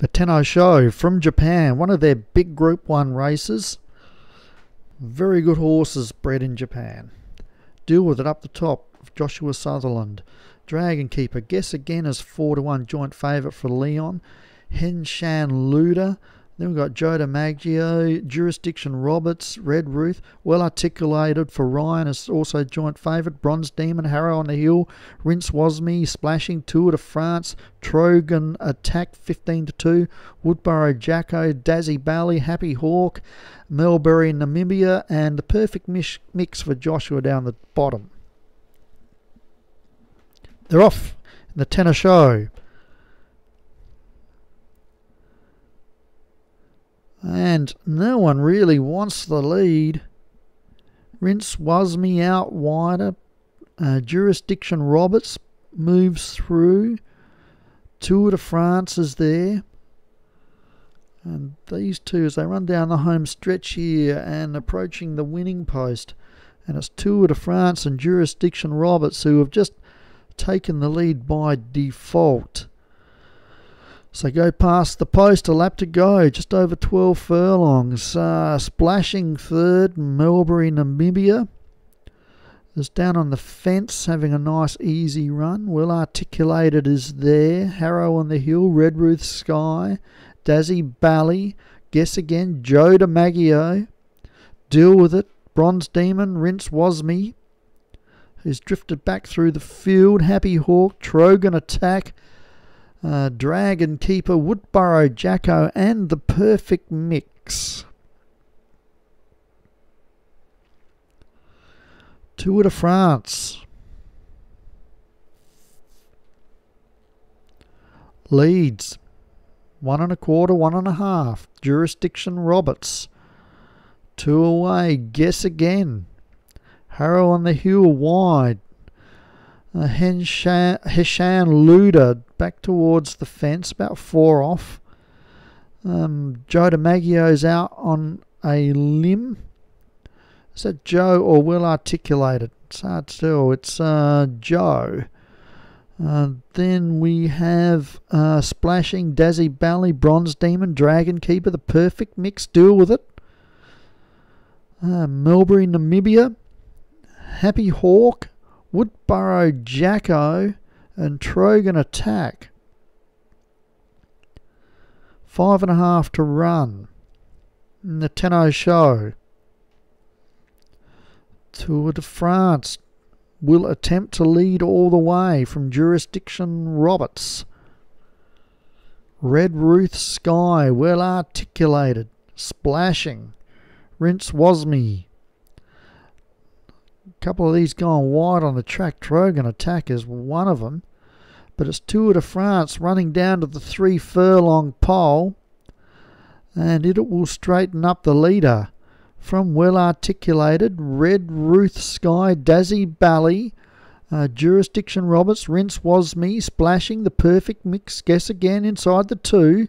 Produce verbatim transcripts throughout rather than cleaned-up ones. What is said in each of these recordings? The Tenno Sho from Japan, one of their big Group one races. Very good horses bred in Japan. Deal With It up the top, Joshua Sutherland. Dragon Keeper, Guess Again is four to one, joint favourite for Leon Henshan Luda. Then we've got Joe DiMaggio, Jurisdiction Roberts, Redruth, Well Articulated for Ryan is also joint favourite. Bronze Demon, Harrow on the Hill, Rince Wasmi, Splashing, Tour de France, Trojan Attack fifteen to two, Woodborough Jacko, Dazzy Bally, Happy Hawk, Melbury Namibia, and the perfect mix for Joshua down the bottom. They're off in the Tenno Sho. And no one really wants the lead. Rince Wasmi out wider. Uh, Jurisdiction Roberts moves through. Tour de France is there. And these two, as they run down the home stretch here and approaching the winning post. And it's Tour de France and Jurisdiction Roberts who have just taken the lead by default. So go past the post, a lap to go, just over twelve furlongs. Uh, Splashing third, Melbury Namibia is down on the fence, having a nice easy run. Well Articulated is there. Harrow on the Hill, Redruth Sky, Dazzy Bally, Guess Again, Joe DiMaggio, Deal With It, Bronze Demon, Rince Wasmi, who's drifted back through the field. Happy Hawk, Trojan Attack, Uh, Dragon Keeper, Woodborough Jacko, and the perfect mix. Tour de France leads one and a quarter, one and a half. Jurisdiction Roberts two away. Guess Again, Harrow on the Hill wide. Uh, Henshan, Henshan Luda back towards the fence, about four off. Um, Joe DiMaggio's out on a limb. Is that Joe or Well Articulated? It's hard to tell. It's uh, Joe. Uh, then we have uh, Splashing, Dazzy Bally, Bronze Demon, Dragon Keeper, the perfect mix. Deal With It. Uh, Melbury Namibia, Happy Hawk, Woodborough Jacko, and Trojan Attack. Five and a half to run in the Tenno Sho. Tour de France will attempt to lead all the way from Jurisdiction Roberts. Redruth Sky, Well Articulated, Splashing, Rince Wasmi. Couple of these going wide on the track. Trojan Attack is one of them, but it's Tour de France running down to the three furlong pole, and it will straighten up the leader from Well Articulated, Redruth Sky, Dazzy Bally, uh, Jurisdiction Roberts, Rince Wasmi, Splashing, the perfect mix, Guess Again inside the two.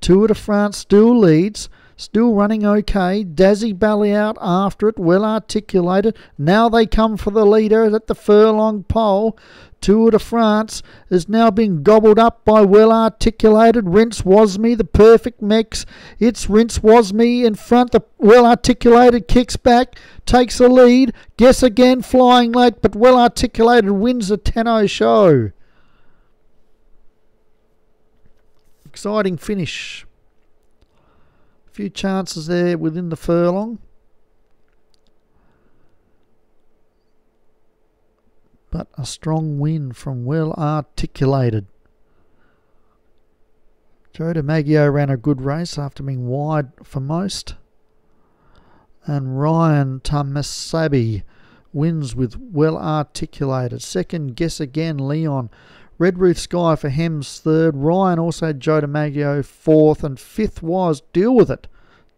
Tour de France still leads. Still running okay. Dazzy Bally out after it. Well Articulated. Now they come for the leader at the furlong pole. Tour de France is now being gobbled up by Well Articulated. Rince Wasmi, the perfect mix. It's Rince Wasmi in front. The Well Articulated kicks back, takes a lead. Guess Again flying late, but Well Articulated wins the Tenno Sho. Exciting finish. Few chances there within the furlong, but a strong win from Well Articulated. Joe DiMaggio ran a good race after being wide for most, and Ryan Tamasabi wins with Well Articulated. Second, Guess Again, Leon. Redruth Sky for Hems third. Ryan also had Joe DiMaggio fourth. And fifth was Deal With It,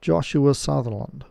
Joshua Sutherland.